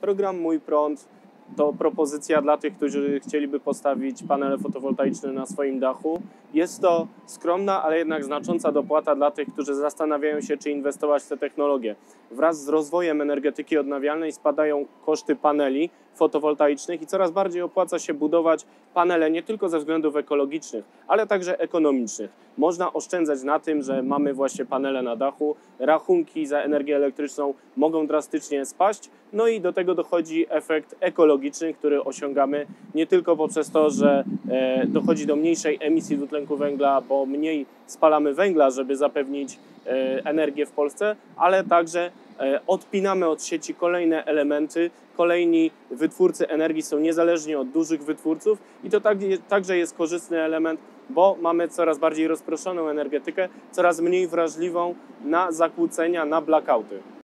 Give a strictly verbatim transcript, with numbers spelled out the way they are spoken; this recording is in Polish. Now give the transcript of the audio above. Program Mój Prąd to propozycja dla tych, którzy chcieliby postawić panele fotowoltaiczne na swoim dachu. Jest to skromna, ale jednak znacząca dopłata dla tych, którzy zastanawiają się, czy inwestować w te technologie. Wraz z rozwojem energetyki odnawialnej spadają koszty paneli fotowoltaicznych i coraz bardziej opłaca się budować panele nie tylko ze względów ekologicznych, ale także ekonomicznych. Można oszczędzać na tym, że mamy właśnie panele na dachu, rachunki za energię elektryczną mogą drastycznie spaść, no i do tego dochodzi efekt ekologiczny, który osiągamy nie tylko poprzez to, że dochodzi do mniejszej emisji dwutlenku węgla, bo mniej spalamy węgla, żeby zapewnić energię w Polsce, ale także odpinamy od sieci kolejne elementy, kolejni wytwórcy energii są niezależni od dużych wytwórców i to także jest korzystny element, bo mamy coraz bardziej rozproszoną energetykę, coraz mniej wrażliwą na zakłócenia, na blackouty.